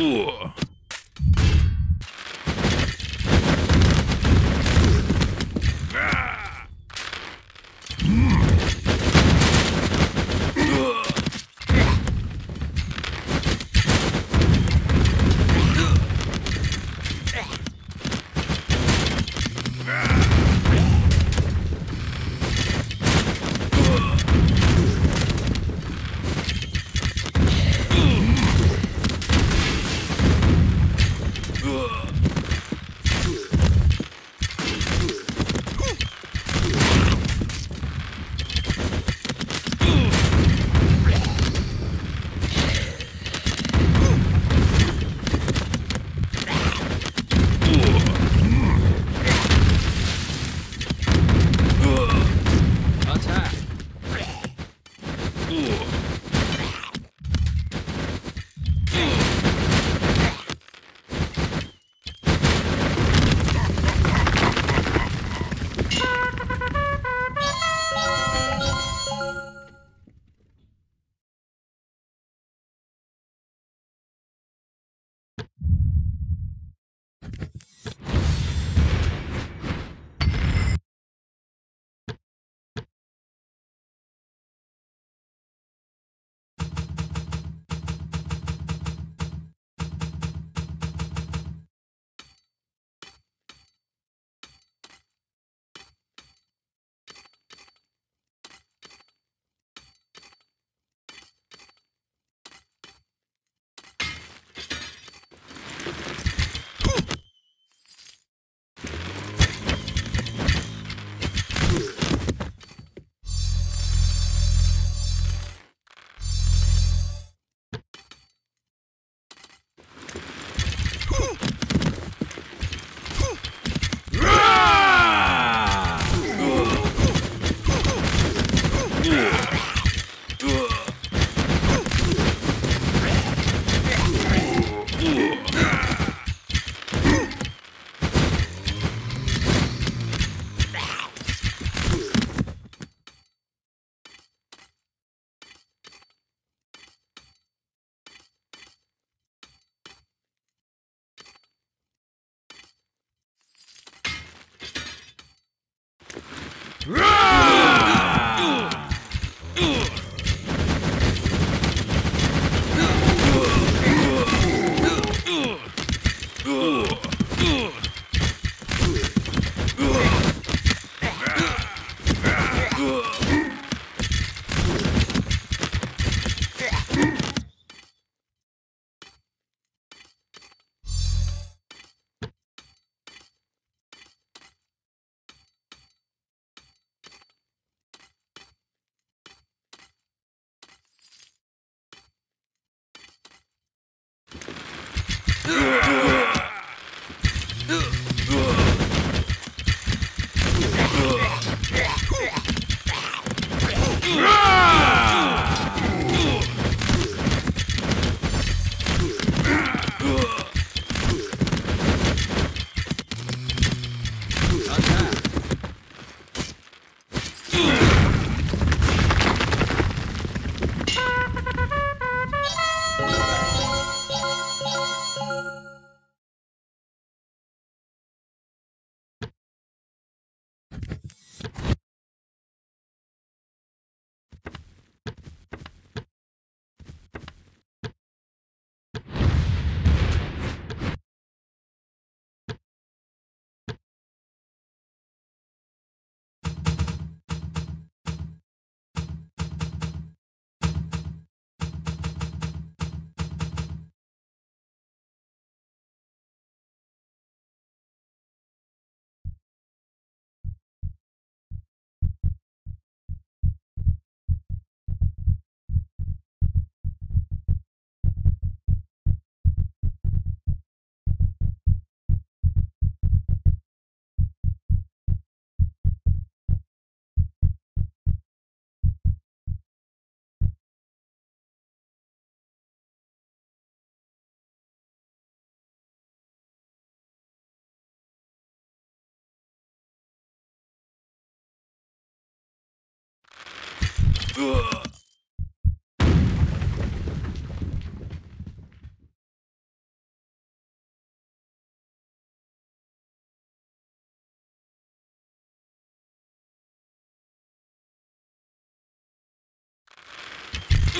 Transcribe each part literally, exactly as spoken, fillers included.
floor. Ugh.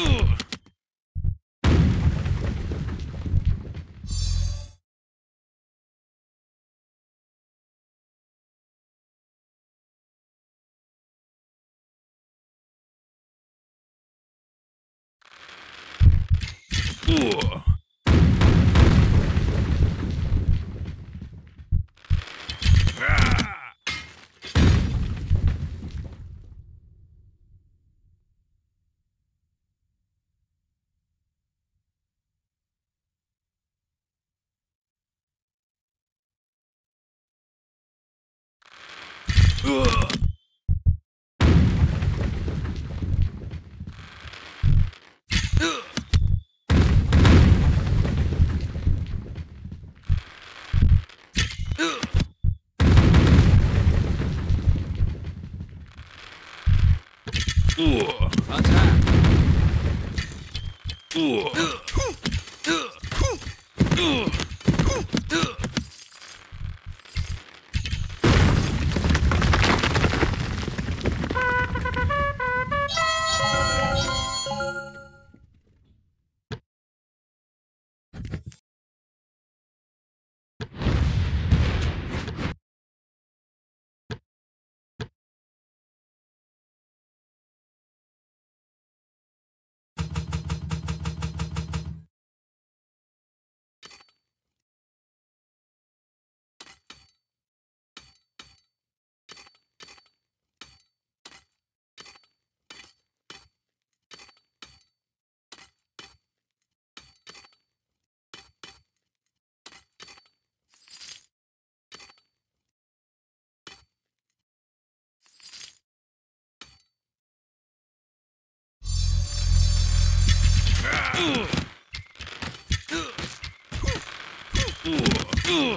Ooh. Ugh! Ooh! Ooh! Ooh! Ooh! Ooh!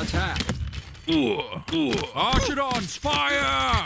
Attack! Archidons, fire!